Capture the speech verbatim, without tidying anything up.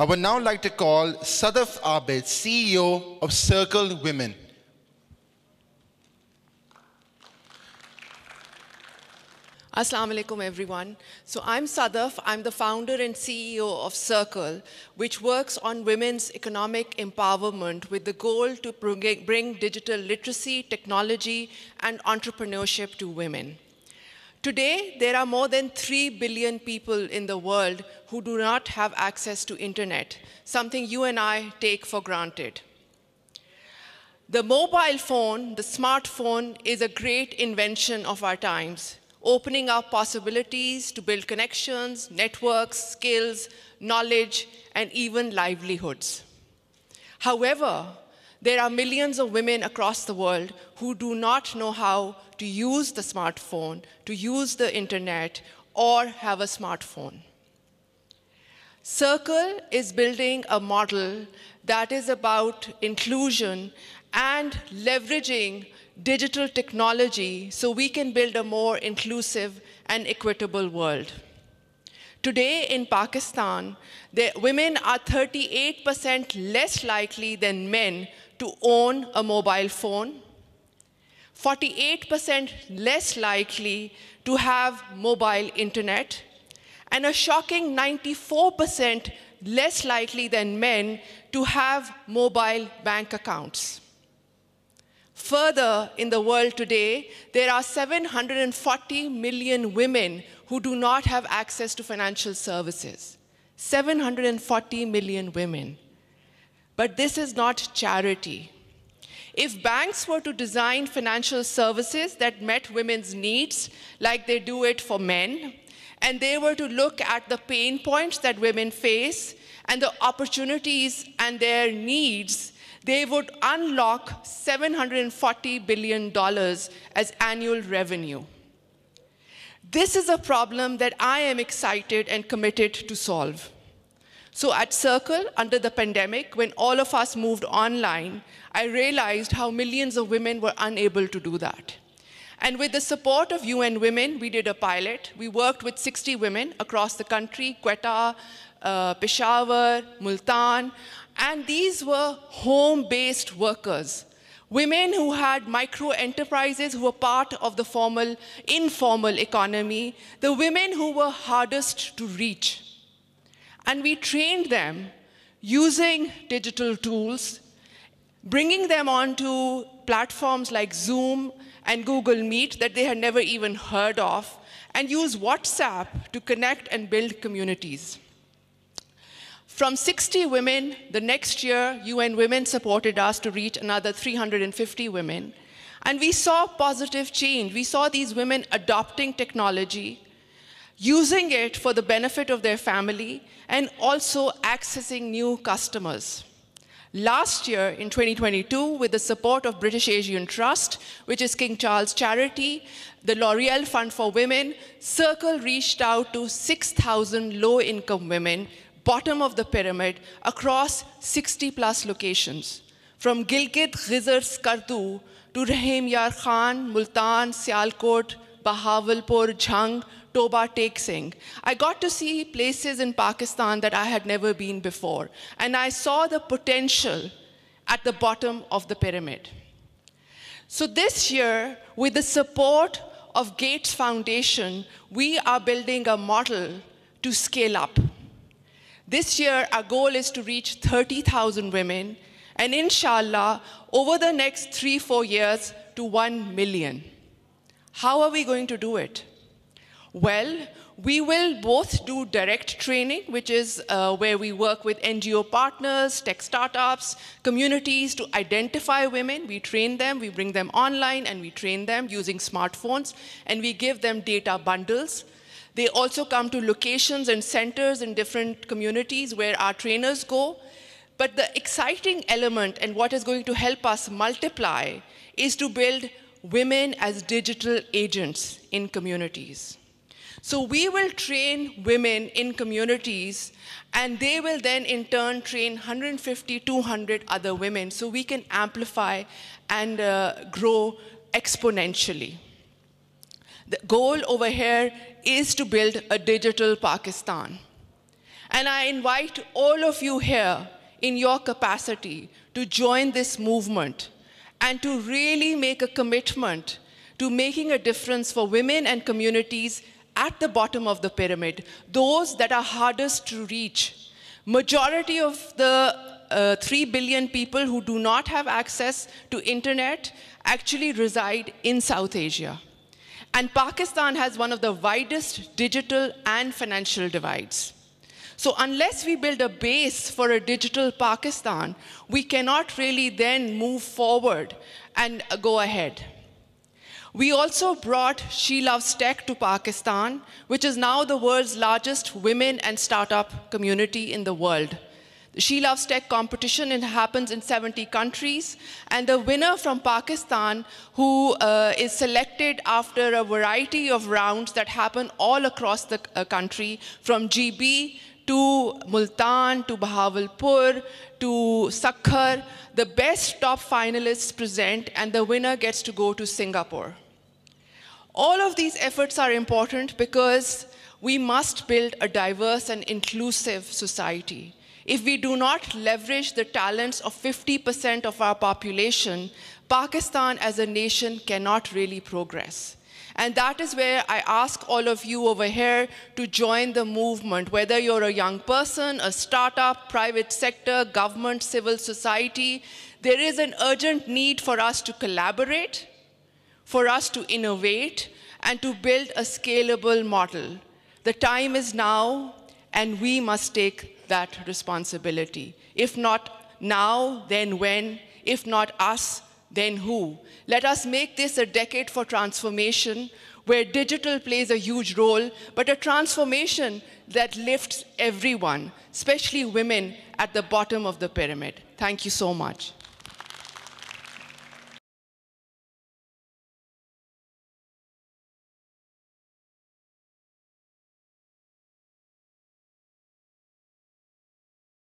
I would now like to call Sadaffe Abid, C E O of Circle Women. Assalamu alaikum, everyone. So I'm Sadaffe. I'm the founder and C E O of Circle, which works on women's economic empowerment with the goal to bring digital literacy, technology, and entrepreneurship to women. Today, there are more than three billion people in the world who do not have access to internet, something you and I take for granted. The mobile phone, the smartphone, is a great invention of our times, opening up possibilities to build connections, networks, skills, knowledge, and even livelihoods. However, there are millions of women across the world who do not know how to use the smartphone, to use the internet, or have a smartphone. Circle is building a model that is about inclusion and leveraging digital technology so we can build a more inclusive and equitable world. Today in Pakistan, the women are thirty-eight percent less likely than men to own a mobile phone, forty-eight percent less likely to have mobile internet, and a shocking ninety-four percent less likely than men to have mobile bank accounts. Further, in the world today, there are seven hundred forty million women who do not have access to financial services. seven hundred forty million women. But this is not charity. If banks were to design financial services that met women's needs, like they do it for men, and they were to look at the pain points that women face and the opportunities and their needs, they would unlock seven hundred forty billion dollars as annual revenue. This is a problem that I am excited and committed to solve. So at Circle, under the pandemic, when all of us moved online, I realized how millions of women were unable to do that. And with the support of U N Women, we did a pilot. We worked with sixty women across the country, Quetta, uh, Peshawar, Multan, and these were home-based workers, women who had micro-enterprises who were part of the formal, informal economy, the women who were hardest to reach. And we trained them using digital tools, bringing them onto platforms like Zoom and Google Meet that they had never even heard of, and use WhatsApp to connect and build communities. From sixty women, the next year, U N Women supported us to reach another three hundred fifty women. And we saw positive change. We saw these women adopting technology, using it for the benefit of their family, and also accessing new customers. Last year, in twenty twenty-two, with the support of British Asian Trust, which is King Charles Charity, the L'Oreal Fund for Women, Circle reached out to six thousand low-income women, bottom of the pyramid, across sixty plus locations, from Gilgit, Gizar, Skardu, to Rahim Yar Khan, Multan, Sialkot, Bahawalpur, Jhang, Toba, Tek Singh. I got to see places in Pakistan that I had never been before, and I saw the potential at the bottom of the pyramid. So this year, with the support of Gates Foundation, we are building a model to scale up. This year, our goal is to reach thirty thousand women, and inshallah, over the next three, four years, to one million. How are we going to do it? Well, we will both do direct training, which is uh, where we work with N G O partners, tech startups, communities to identify women. We train them, we bring them online, and we train them using smartphones, and we give them data bundles. They also come to locations and centers in different communities where our trainers go. But the exciting element and what is going to help us multiply is to build women as digital agents in communities. So we will train women in communities, and they will then in turn train one hundred fifty, two hundred other women, so we can amplify and uh, grow exponentially. The goal over here is to build a digital Pakistan. And I invite all of you here in your capacity to join this movement and to really make a commitment to making a difference for women and communities at the bottom of the pyramid, those that are hardest to reach. Majority of the uh, three billion people who do not have access to internet actually reside in South Asia. And Pakistan has one of the widest digital and financial divides. So unless we build a base for a digital Pakistan, we cannot really then move forward and go ahead. We also brought She Loves Tech to Pakistan, which is now the world's largest women and startup community in the world. The She Loves Tech competition happens in seventy countries, and the winner from Pakistan, who uh, is selected after a variety of rounds that happen all across the uh, country, from G B to Multan, to Bahawalpur, to Sakhar. The best top finalists present, and the winner gets to go to Singapore. All of these efforts are important because we must build a diverse and inclusive society. If we do not leverage the talents of fifty percent of our population, Pakistan as a nation cannot really progress. And that is where I ask all of you over here to join the movement, whether you're a young person, a startup, private sector, government, civil society. There is an urgent need for us to collaborate, for us to innovate, and to build a scalable model. The time is now, and we must take that responsibility. If not now, then when? If not us, then who? Let us make this a decade for transformation, where digital plays a huge role, but a transformation that lifts everyone, especially women at the bottom of the pyramid. Thank you so much.